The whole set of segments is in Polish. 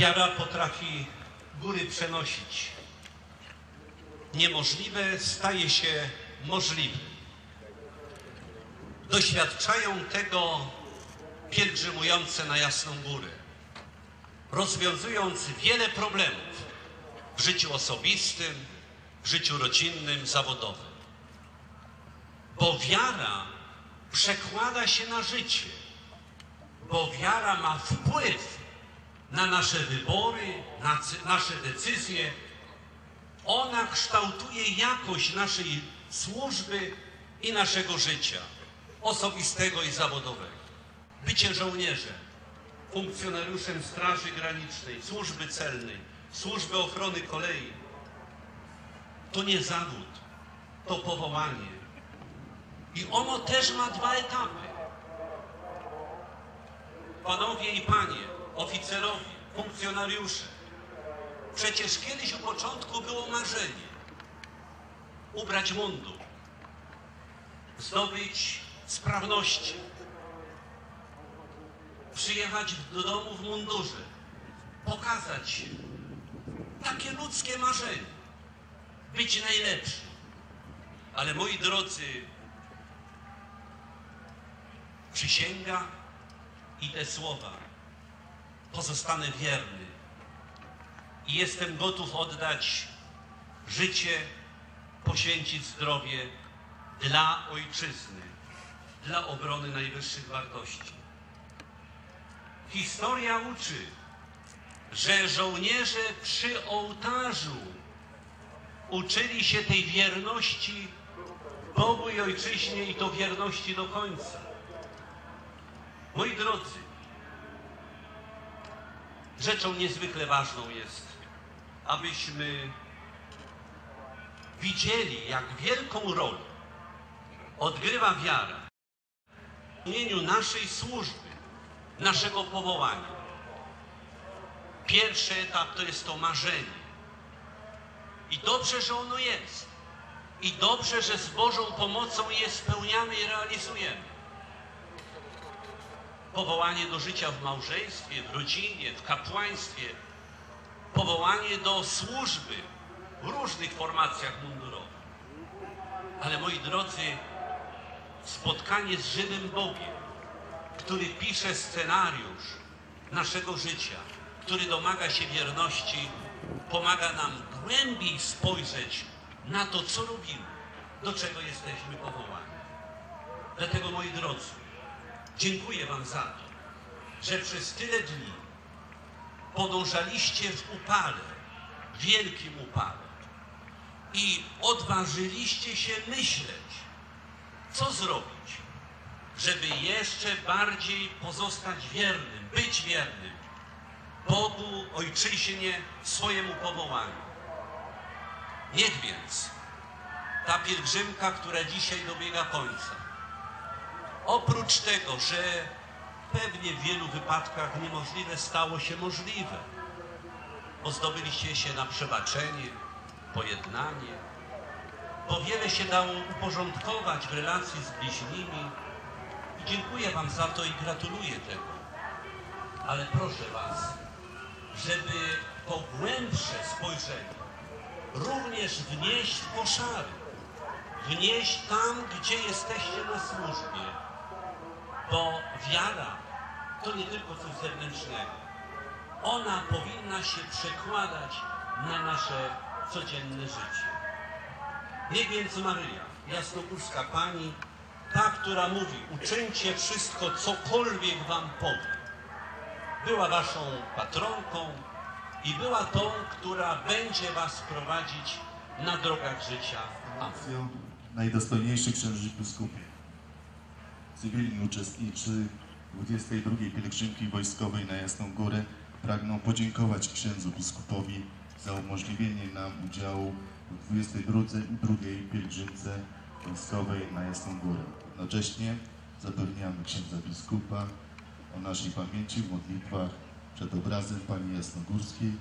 Wiara potrafi góry przenosić. Niemożliwe staje się możliwe. Doświadczają tego pielgrzymujące na Jasną Górę, rozwiązując wiele problemów w życiu osobistym, w życiu rodzinnym, zawodowym. Bo wiara przekłada się na życie, bo wiara ma wpływ na nasze wybory, na nasze decyzje. Ona kształtuje jakość naszej służby i naszego życia, osobistego i zawodowego. Bycie żołnierzem, funkcjonariuszem Straży Granicznej, Służby Celnej, Służby Ochrony Kolei, to nie zawód, to powołanie. I ono też ma dwa etapy. Panowie i panie, oficerowie, funkcjonariusze, przecież kiedyś u początku było marzenie ubrać mundur, zdobyć sprawności, przyjechać do domu w mundurze, pokazać się. Takie ludzkie marzenie, być najlepszy. Ale moi drodzy, przysięga i te słowa, pozostanę wierny i jestem gotów oddać życie, poświęcić zdrowie dla ojczyzny, dla obrony najwyższych wartości. Historia uczy, że żołnierze przy ołtarzu uczyli się tej wierności Bogu i Ojczyźnie i to wierności do końca. Moi drodzy, rzeczą niezwykle ważną jest, abyśmy widzieli, jak wielką rolę odgrywa wiara w imieniu naszej służby, naszego powołania. Pierwszy etap to jest to marzenie. I dobrze, że ono jest. I dobrze, że z Bożą pomocą je spełniamy i realizujemy. Powołanie do życia w małżeństwie, w rodzinie, w kapłaństwie. Powołanie do służby w różnych formacjach mundurowych. Ale moi drodzy, spotkanie z żywym Bogiem, który pisze scenariusz naszego życia, który domaga się wierności, pomaga nam głębiej spojrzeć na to, co robimy, do czego jesteśmy powołani. Dlatego, moi drodzy, dziękuję wam za to, że przez tyle dni podążaliście w upale, wielkim upale i odważyliście się myśleć, co zrobić, żeby jeszcze bardziej pozostać wiernym, być wiernym Bogu, Ojczyźnie, swojemu powołaniu. Niech więc ta pielgrzymka, która dzisiaj dobiega końca, oprócz tego, że pewnie w wielu wypadkach niemożliwe stało się możliwe, bo zdobyliście się na przebaczenie, pojednanie, bo wiele się dało uporządkować w relacji z bliźnimi, i dziękuję wam za to i gratuluję tego. Ale proszę was, żeby to głębsze spojrzenie również wnieść w koszary. Wnieść tam, gdzie jesteście na służbie. Bo wiara to nie tylko coś zewnętrznego. Ona powinna się przekładać na nasze codzienne życie. Niech więc Maryja, jasnogórska Pani, ta, która mówi, uczyńcie wszystko, cokolwiek wam powiem, była waszą patronką i była tą, która będzie was prowadzić na drogach życia. Amen. Najdostojniejszy księży biskupie, cywilni uczestnicy 22. pielgrzymki wojskowej na Jasną Górę pragną podziękować księdzu biskupowi za umożliwienie nam udziału w 22. pielgrzymce wojskowej na Jasną Górę. Jednocześnie zapewniamy księdza biskupa o naszej pamięci w modlitwach przed obrazem Pani Jasnogórskiej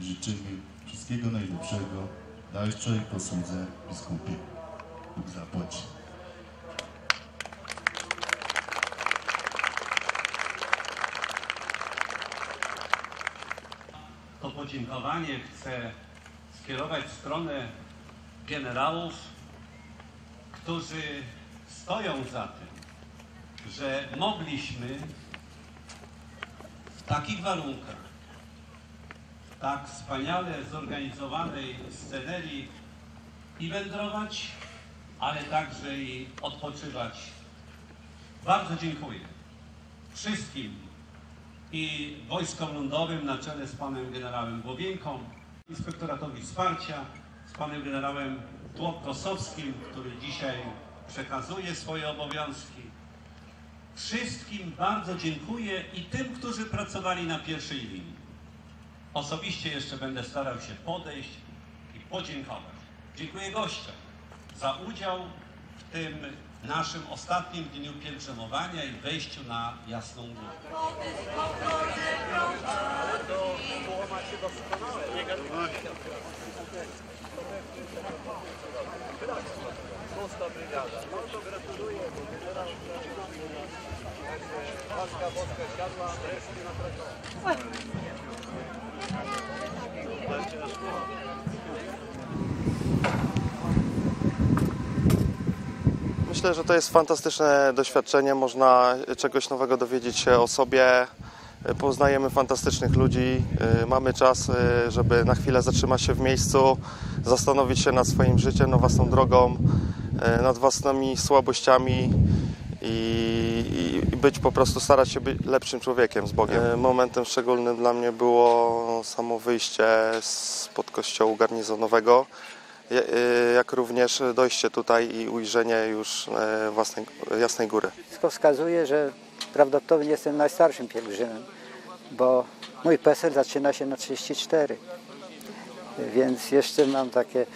i życzymy wszystkiego najlepszego w dalszej posłudze biskupie. Bóg zapłaci. podziękowanie chcę skierować w stronę generałów, którzy stoją za tym, że mogliśmy w takich warunkach, w tak wspaniale zorganizowanej scenerii i wędrować, ale także i odpoczywać. Bardzo dziękuję wszystkim i Wojskom Lądowym na czele z panem generałem Głowieńką, Inspektoratowi Wsparcia, z panem generałem Dłok-Kosowskim, który dzisiaj przekazuje swoje obowiązki. Wszystkim bardzo dziękuję i tym, którzy pracowali na pierwszej linii. Osobiście jeszcze będę starał się podejść i podziękować. Dziękuję gościom za udział w tym naszym ostatnim dniu pielgrzymowania i wejściu na Jasną Górę. Myślę, że to jest fantastyczne doświadczenie, można czegoś nowego dowiedzieć się o sobie, poznajemy fantastycznych ludzi, mamy czas, żeby na chwilę zatrzymać się w miejscu, zastanowić się nad swoim życiem, nad własną drogą, nad własnymi słabościami i być po prostu, starać się być lepszym człowiekiem z Bogiem. Momentem szczególnym dla mnie było samo wyjście spod kościoła garnizonowego, jak również dojście tutaj i ujrzenie już własnej Jasnej Góry. Wszystko wskazuje, że prawdopodobnie jestem najstarszym pielgrzymem, bo mój PESEL zaczyna się na 34, więc jeszcze mam takie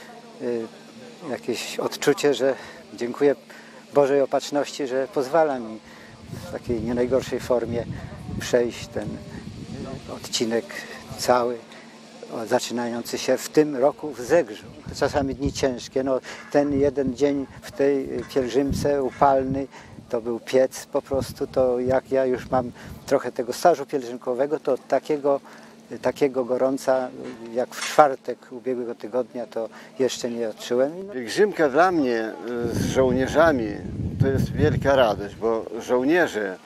jakieś odczucie, że dziękuję Bożej Opatrzności, że pozwala mi w takiej nie najgorszej formie przejść ten odcinek cały, zaczynający się w tym roku w Zegrzu. Czasami dni ciężkie. No, ten jeden dzień w tej pielgrzymce upalny, to był piec po prostu, to jak ja już mam trochę tego stażu pielgrzymkowego, to takiego gorąca jak w czwartek ubiegłego tygodnia to jeszcze nie odczułem. Pielgrzymka dla mnie z żołnierzami to jest wielka radość, bo żołnierze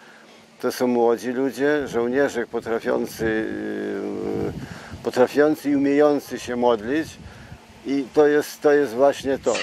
to są młodzi ludzie, żołnierze potrafiący i umiejący się modlić i to jest właśnie to.